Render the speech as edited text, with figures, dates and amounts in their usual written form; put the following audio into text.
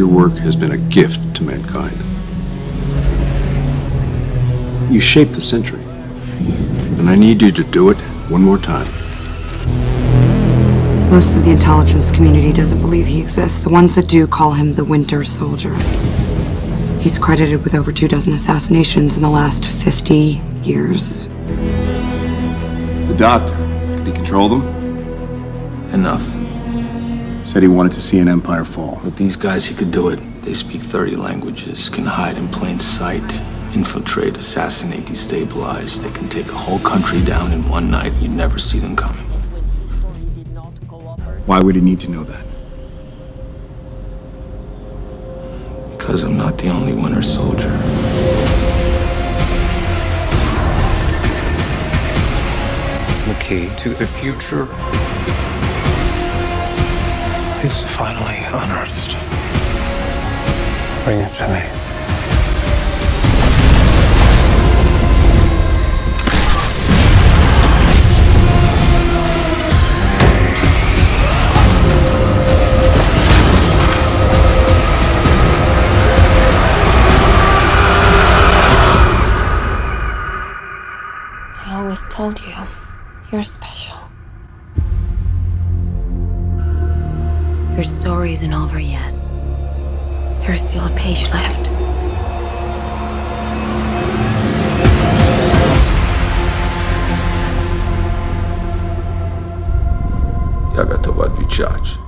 Your work has been a gift to mankind. You shaped the century, and I need you to do it one more time. Most of the intelligence community doesn't believe he exists. The ones that do call him the Winter Soldier. He's credited with over 24 assassinations in the last 50 years. The doctor, could he control them? Enough. Said he wanted to see an empire fall. With these guys, he could do it. They speak 30 languages, can hide in plain sight, infiltrate, assassinate, destabilize. They can take a whole country down in one night. You'd never see them coming. Why would he need to know that? Because I'm not the only Winter Soldier. The key to the future is finally unearthed. Bring it to me. I always told you, you're special. Your story isn't over yet. There's still a page left. Я готова отвечать.